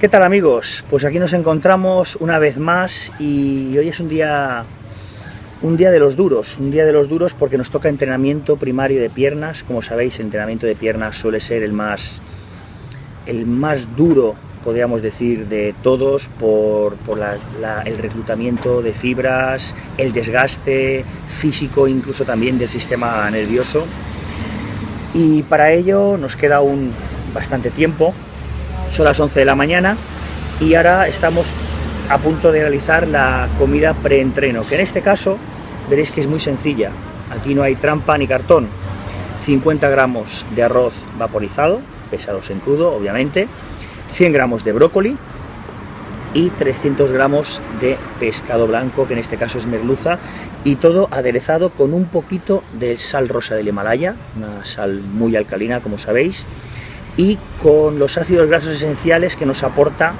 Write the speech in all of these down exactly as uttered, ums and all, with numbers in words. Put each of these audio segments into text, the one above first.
¿Qué tal, amigos? Pues aquí nos encontramos una vez más y hoy es un día un día de los duros, un día de los duros porque nos toca entrenamiento primario de piernas. Como sabéis, el entrenamiento de piernas suele ser el más el más duro, podríamos decir, de todos por, por la, la, el reclutamiento de fibras, el desgaste físico, incluso también del sistema nervioso. Y para ello nos queda un bastante tiempo. Son las once de la mañana y ahora estamos a punto de realizar la comida preentreno, que en este caso veréis que es muy sencilla. Aquí no hay trampa ni cartón. cincuenta gramos de arroz vaporizado, pesados en crudo, obviamente, cien gramos de brócoli y trescientos gramos de pescado blanco, que en este caso es merluza, y todo aderezado con un poquito de sal rosa del Himalaya, una sal muy alcalina, como sabéis, y con los ácidos grasos esenciales que nos aporta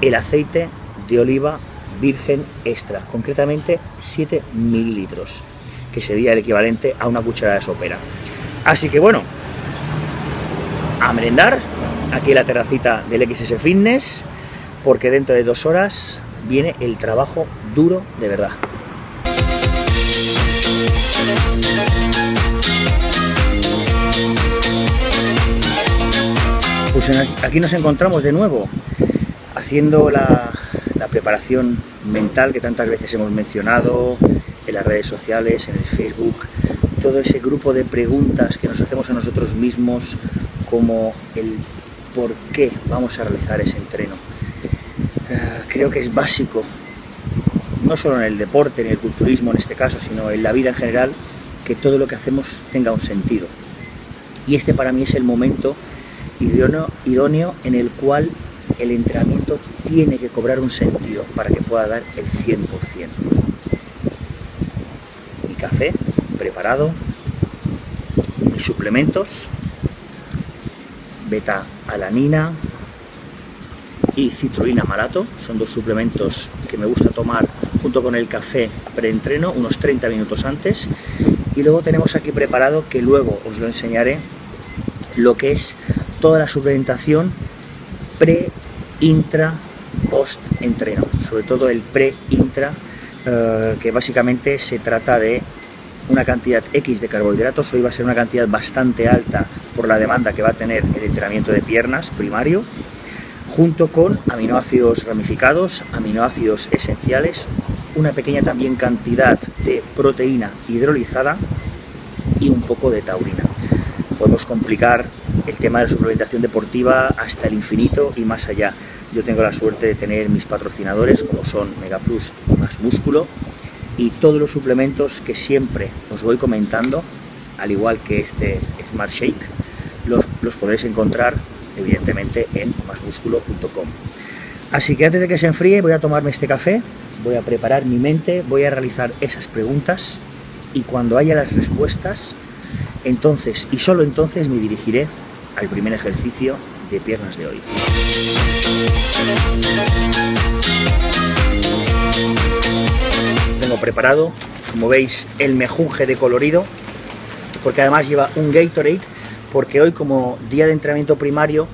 el aceite de oliva virgen extra, concretamente siete mililitros, que sería el equivalente a una cucharada de sopera. Así que bueno, a merendar aquí en la terracita del X S Fitness, porque dentro de dos horas viene el trabajo duro de verdad. Pues aquí nos encontramos de nuevo haciendo la, la preparación mental que tantas veces hemos mencionado en las redes sociales, en el Facebook, todo ese grupo de preguntas que nos hacemos a nosotros mismos, como el por qué vamos a realizar ese entreno. Creo que es básico, no solo en el deporte, en el culturismo en este caso, sino en la vida en general, que todo lo que hacemos tenga un sentido. Y este para mí es el momento Idóneo, idóneo en el cual el entrenamiento tiene que cobrar un sentido para que pueda dar el cien por cien. Mi café preparado, mis suplementos, beta-alanina y citrulina malato, son dos suplementos que me gusta tomar junto con el café preentreno unos treinta minutos antes, y luego tenemos aquí preparado, que luego os lo enseñaré, lo que es toda la suplementación pre, intra, post entreno, sobre todo el pre, intra, eh, que básicamente se trata de una cantidad X de carbohidratos. Hoy va a ser una cantidad bastante alta por la demanda que va a tener el entrenamiento de piernas primario, junto con aminoácidos ramificados, aminoácidos esenciales, una pequeña también cantidad de proteína hidrolizada y un poco de taurina. Podemos complicar el tema de la suplementación deportiva hasta el infinito y más allá. Yo tengo la suerte de tener mis patrocinadores, como son Mega Plus y Más Músculo, y todos los suplementos que siempre os voy comentando, al igual que este Smart Shake, los, los podréis encontrar evidentemente en más músculo punto com. Así que antes de que se enfríe voy a tomarme este café, voy a preparar mi mente, voy a realizar esas preguntas, y cuando haya las respuestas, entonces, y solo entonces, me dirigiré al primer ejercicio de piernas de hoy. Tengo preparado, como veis, el mejunje de colorido, porque además lleva un Gatorade, porque hoy, como día de entrenamiento primario,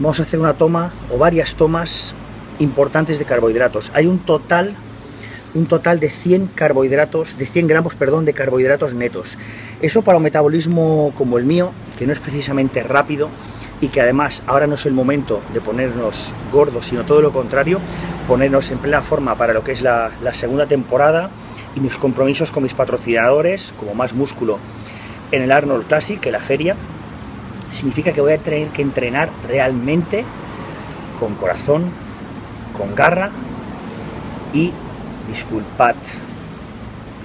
vamos a hacer una toma o varias tomas importantes de carbohidratos. Hay un total un total de cien carbohidratos, de cien gramos, perdón, de carbohidratos netos. Eso, para un metabolismo como el mío, que no es precisamente rápido y que además ahora no es el momento de ponernos gordos, sino todo lo contrario, ponernos en plena forma para lo que es la, la segunda temporada y mis compromisos con mis patrocinadores, como Más Músculo en el Arnold Classic, en la feria, significa que voy a tener que entrenar realmente con corazón, con garra y, disculpad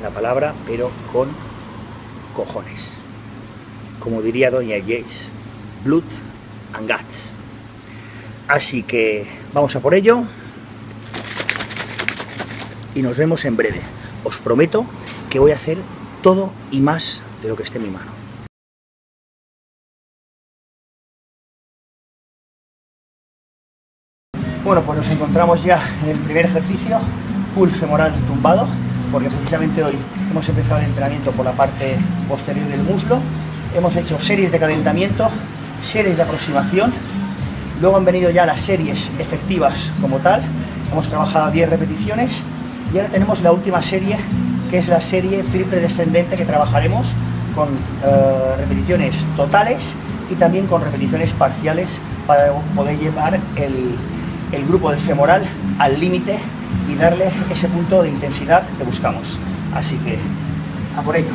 la palabra, pero con cojones. Como diría Dorian Yates, blood and guts. Así que vamos a por ello y nos vemos en breve. Os prometo que voy a hacer todo y más de lo que esté en mi mano. Bueno, pues nos encontramos ya en el primer ejercicio, pull femoral tumbado, porque precisamente hoy hemos empezado el entrenamiento por la parte posterior del muslo. Hemos hecho series de calentamiento, series de aproximación, Luego han venido ya las series efectivas como tal, hemos trabajado diez repeticiones y ahora tenemos la última serie, que es la serie triple descendente, que trabajaremos con eh, repeticiones totales y también con repeticiones parciales para poder llevar el, el grupo del femoral al límite y darle ese punto de intensidad que buscamos. Así que, a por ello.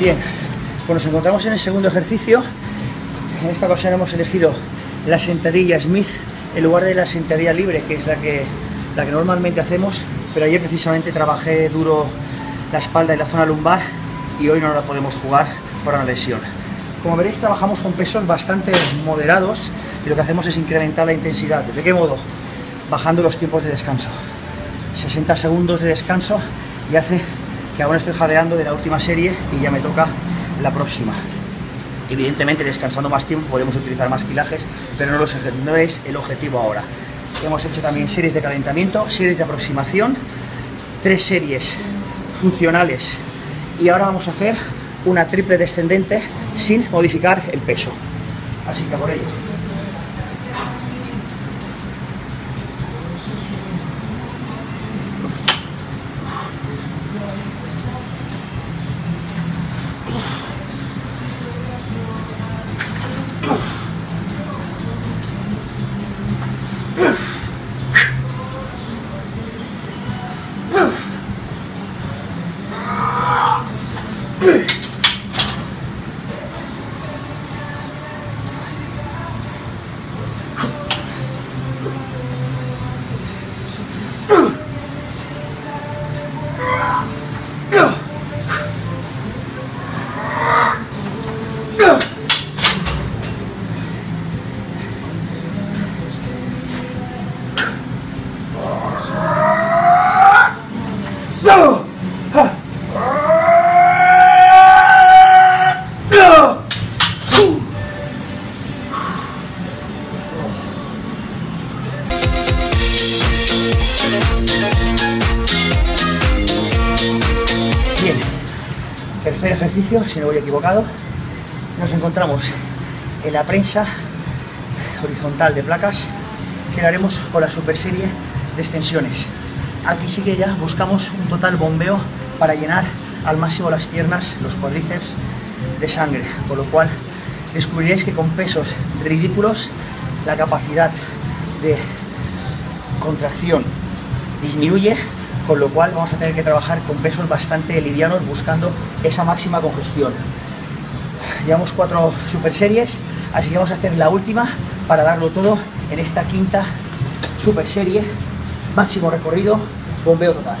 Bien, pues nos encontramos en el segundo ejercicio. En esta ocasión hemos elegido la sentadilla Smith en lugar de la sentadilla libre, que es la que, la que normalmente hacemos, pero ayer precisamente trabajé duro la espalda y la zona lumbar y hoy no la podemos jugar por una lesión. Como veréis, trabajamos con pesos bastante moderados y lo que hacemos es incrementar la intensidad. ¿De qué modo? Bajando los tiempos de descanso. sesenta segundos de descanso y hace que ahora estoy jadeando de la última serie y ya me toca la próxima. Evidentemente, descansando más tiempo podemos utilizar más quilajes, pero no, los, no es el objetivo ahora. Hemos hecho también series de calentamiento, series de aproximación, tres series funcionales y ahora vamos a hacer una triple descendente sin modificar el peso. Así que por ello. Tercer ejercicio, si no voy equivocado, nos encontramos en la prensa horizontal de placas, que lo haremos con la super serie de extensiones. Aquí sí que ya buscamos un total bombeo para llenar al máximo las piernas, los cuádriceps de sangre, con lo cual descubriréis que con pesos ridículos la capacidad de contracción disminuye, con lo cual vamos a tener que trabajar con pesos bastante livianos buscando esa máxima congestión. Llevamos cuatro super series, así que vamos a hacer la última para darlo todo en esta quinta super serie, máximo recorrido, bombeo total.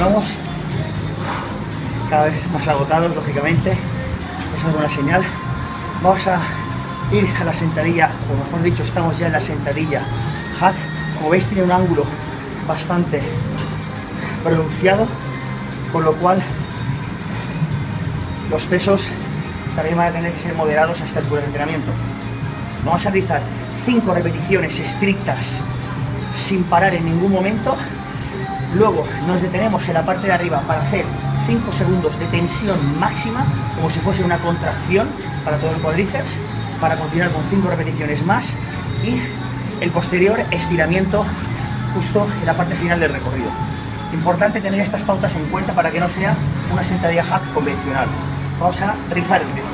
Vamos cada vez más agotados, lógicamente, eso es buena señal. Vamos a ir a la sentadilla, o mejor dicho, estamos ya en la sentadilla hack. Como veis, tiene un ángulo bastante pronunciado, con lo cual los pesos también van a tener que ser moderados a esta altura de entrenamiento. Vamos a realizar cinco repeticiones estrictas sin parar en ningún momento. Luego nos detenemos en la parte de arriba para hacer cinco segundos de tensión máxima, como si fuese una contracción para todo el cuádriceps, para continuar con cinco repeticiones más y el posterior estiramiento justo en la parte final del recorrido. Importante tener estas pautas en cuenta para que no sea una sentadilla hack convencional. Vamos a rizar el rizo.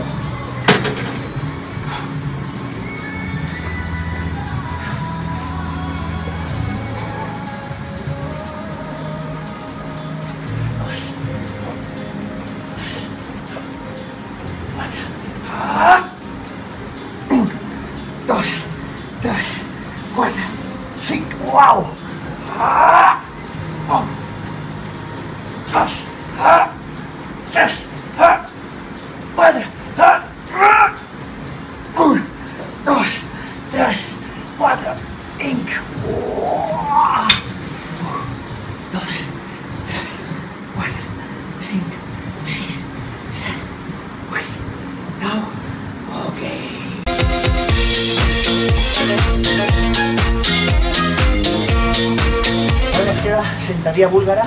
Sentadilla búlgara,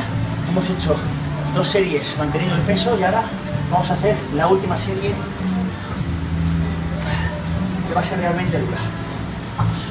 hemos hecho dos series manteniendo el peso y ahora vamos a hacer la última serie que va a ser realmente dura. Vamos.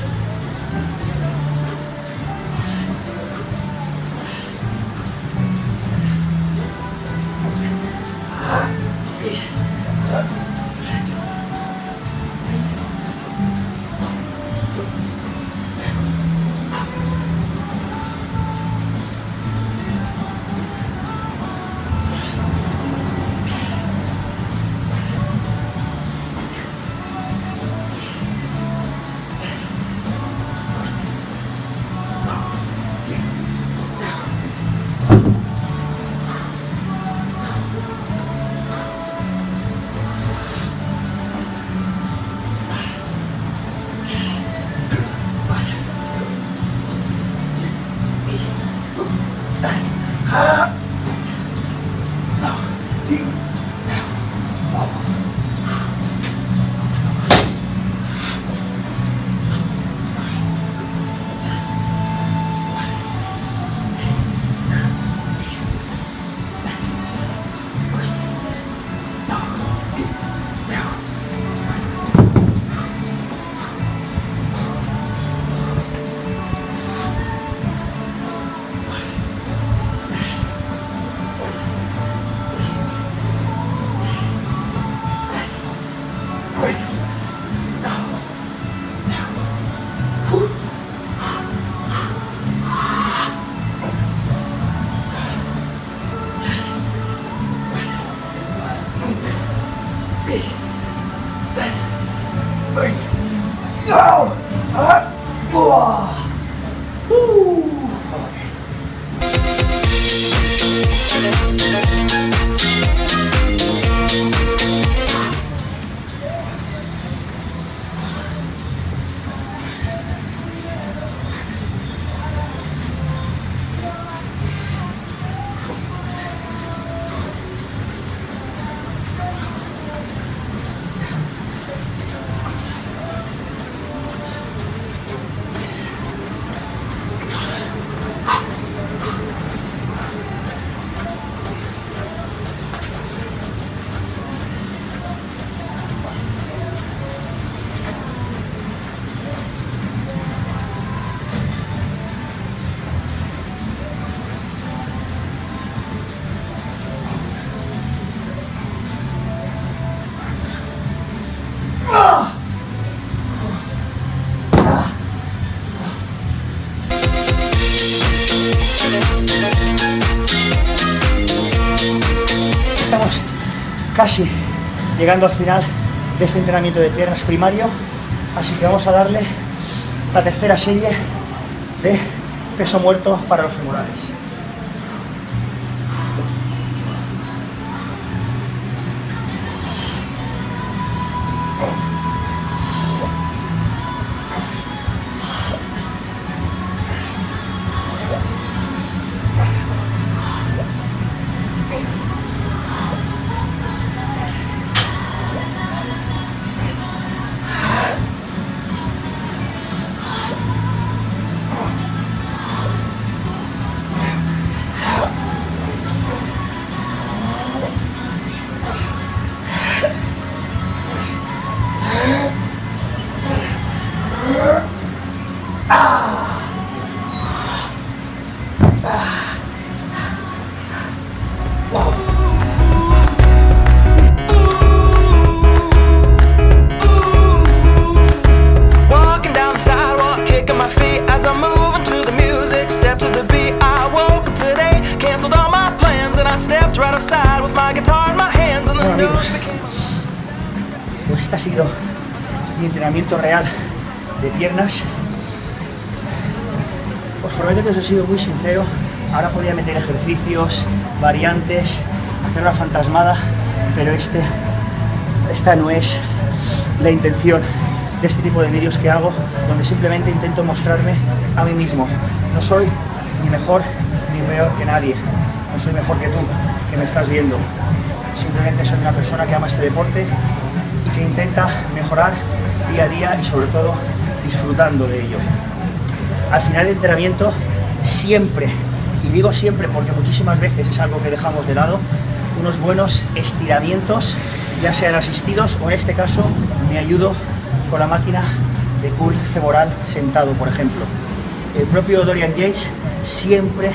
casi llegando al final de este entrenamiento de piernas primario, así que vamos a darle la tercera serie de peso muerto para los femorales. Pues este ha sido mi entrenamiento real de piernas. Os prometo que os he sido muy sincero. Ahora podía meter ejercicios, variantes, hacer una fantasmada, pero este, esta no es la intención de este tipo de vídeos que hago, donde simplemente intento mostrarme a mí mismo. No soy ni mejor ni peor que nadie, no soy mejor que tú, que me estás viendo. Simplemente soy una persona que ama este deporte y que intenta mejorar día a día y sobre todo disfrutando de ello. Al final del entrenamiento siempre, y digo siempre porque muchísimas veces es algo que dejamos de lado, unos buenos estiramientos, ya sean asistidos o en este caso me ayudo con la máquina de curl femoral sentado, por ejemplo. El propio Dorian Yates siempre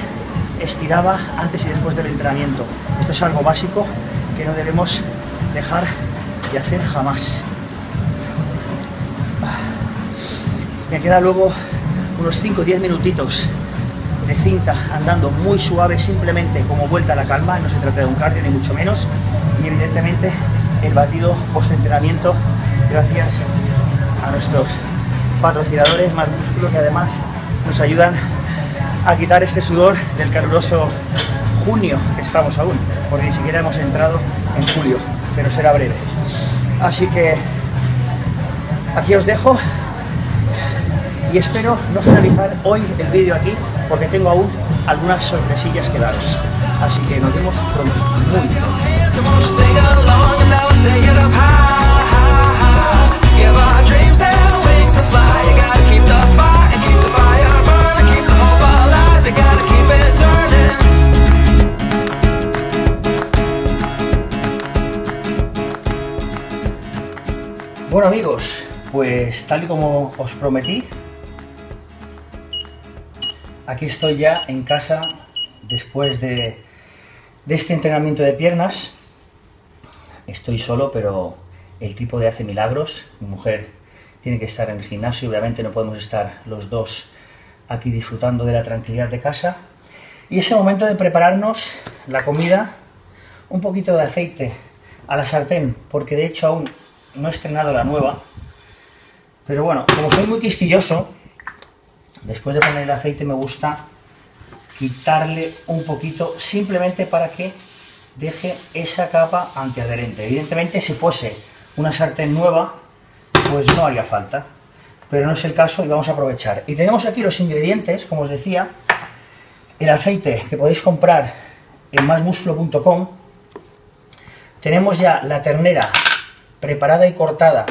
estiraba antes y después del entrenamiento. Esto es algo básico que no debemos dejar de hacer jamás. Me queda luego unos cinco o diez minutitos de cinta andando muy suave, simplemente como vuelta a la calma, no se trata de un cardio ni mucho menos, y evidentemente el batido post-entrenamiento gracias a nuestros patrocinadores Más Músculo, que además nos ayudan a quitar este sudor del caluroso junio que estamos aún, porque ni siquiera hemos entrado en julio, pero será breve. Así que aquí os dejo y espero no finalizar hoy el vídeo aquí, porque tengo aún algunas sorpresillas que daros. Así que nos vemos pronto. Muy bien. Bueno amigos, pues tal y como os prometí, aquí estoy ya en casa después de, de este entrenamiento de piernas. Estoy solo, pero el trípode hace milagros. Mi mujer tiene que estar en el gimnasio, obviamente no podemos estar los dos aquí disfrutando de la tranquilidad de casa. Y es el momento de prepararnos la comida, un poquito de aceite a la sartén, porque de hecho aún no he estrenado la nueva, pero bueno, como soy muy quisquilloso, después de poner el aceite me gusta quitarle un poquito, simplemente para que deje esa capa antiadherente. Evidentemente, si fuese una sartén nueva, pues no haría falta, pero no es el caso y vamos a aprovechar. Y tenemos aquí los ingredientes, como os decía, el aceite que podéis comprar en más músculo punto com. Tenemos ya la ternera preparada y cortada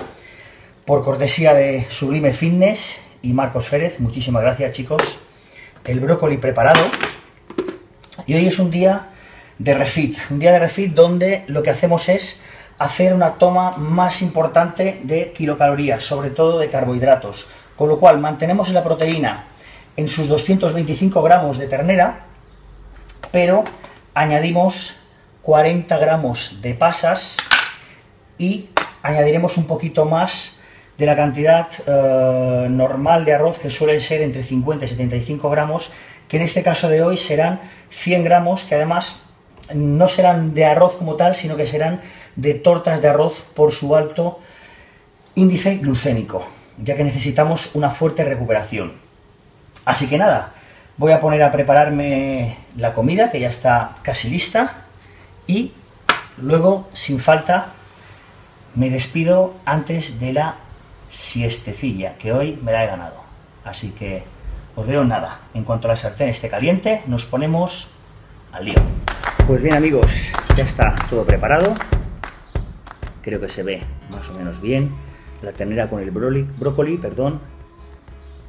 por cortesía de Sublime Fitness y Marcos Férez. Muchísimas gracias, chicos. El brócoli preparado. Y hoy es un día de refit. Un día de refit donde lo que hacemos es hacer una toma más importante de kilocalorías, sobre todo de carbohidratos. Con lo cual mantenemos la proteína en sus doscientos veinticinco gramos de ternera, pero añadimos cuarenta gramos de pasas y añadiremos un poquito más de la cantidad eh, normal de arroz, que suele ser entre cincuenta y setenta y cinco gramos, que en este caso de hoy serán cien gramos, que además no serán de arroz como tal, sino que serán de tortas de arroz por su alto índice glucémico, ya que necesitamos una fuerte recuperación. Así que nada, voy a poner a prepararme la comida, que ya está casi lista, y luego, sin falta, me despido antes de la siestecilla, que hoy me la he ganado. Así que os veo nada. En cuanto la sartén esté caliente, nos ponemos al lío. Pues bien, amigos, ya está todo preparado. Creo que se ve más o menos bien. La ternera con el brócoli, brócoli, perdón.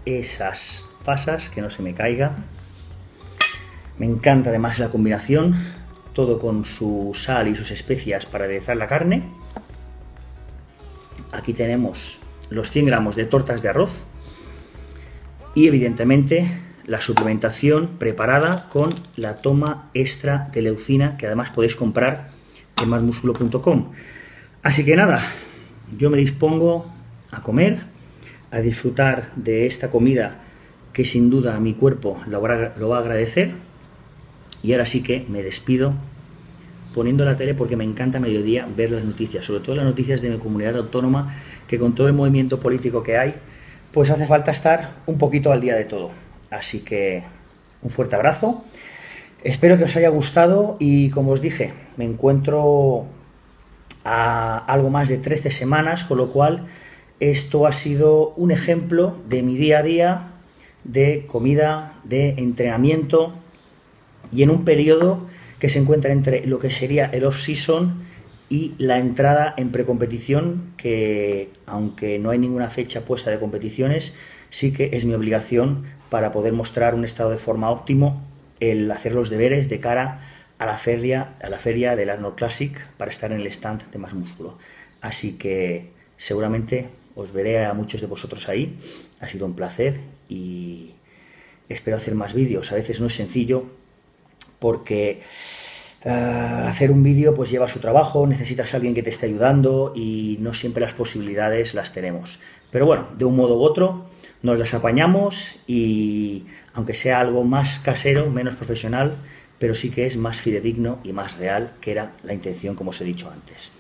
Esas pasas, que no se me caiga. Me encanta además la combinación. Todo con su sal y sus especias para aderezar la carne. Aquí tenemos los cien gramos de tortas de arroz. Y evidentemente la suplementación preparada con la toma extra de leucina, que además podéis comprar en más músculo punto com. Así que nada, yo me dispongo a comer, a disfrutar de esta comida que sin duda mi cuerpo lo va a agradecer. Y ahora sí que me despido poniendo la tele, porque me encanta a mediodía ver las noticias, sobre todo las noticias de mi comunidad autónoma, que con todo el movimiento político que hay, pues hace falta estar un poquito al día de todo. Así que un fuerte abrazo, espero que os haya gustado y, como os dije, me encuentro a algo más de trece semanas, con lo cual esto ha sido un ejemplo de mi día a día, de comida, de entrenamiento, y en un periodo que se encuentra entre lo que sería el off-season y la entrada en precompetición, que aunque no hay ninguna fecha puesta de competiciones, sí que es mi obligación para poder mostrar un estado de forma óptimo el hacer los deberes de cara a la feria, a la feria del Arnold Classic, para estar en el stand de Más Músculo. Así que seguramente os veré a muchos de vosotros ahí. Ha sido un placer y espero hacer más vídeos. A veces no es sencillo, porque uh, hacer un vídeo pues lleva su trabajo, necesitas a alguien que te esté ayudando y no siempre las posibilidades las tenemos. Pero bueno, de un modo u otro nos las apañamos, y aunque sea algo más casero, menos profesional, pero sí que es más fidedigno y más real, que era la intención, como os he dicho antes.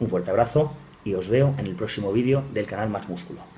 Un fuerte abrazo y os veo en el próximo vídeo del canal Más Músculo.